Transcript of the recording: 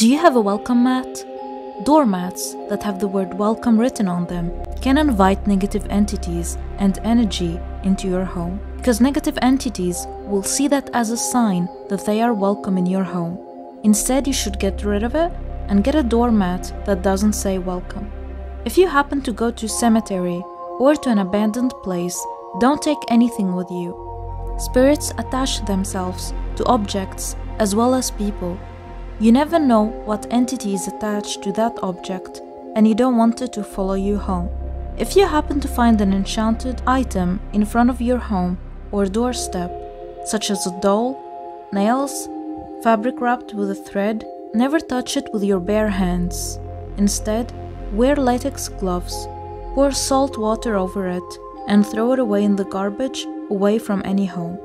Do you have a welcome mat? Doormats that have the word welcome written on them can invite negative entities and energy into your home, because negative entities will see that as a sign that they are welcome in your home. Instead, you should get rid of it and get a doormat that doesn't say welcome. If you happen to go to a cemetery or to an abandoned place, don't take anything with you. Spirits attach themselves to objects as well as people. You never know what entity is attached to that object, and you don't want it to follow you home. If you happen to find an enchanted item in front of your home or doorstep, such as a doll, nails, fabric wrapped with a thread, never touch it with your bare hands. Instead, wear latex gloves, pour salt water over it, and throw it away in the garbage away from any home.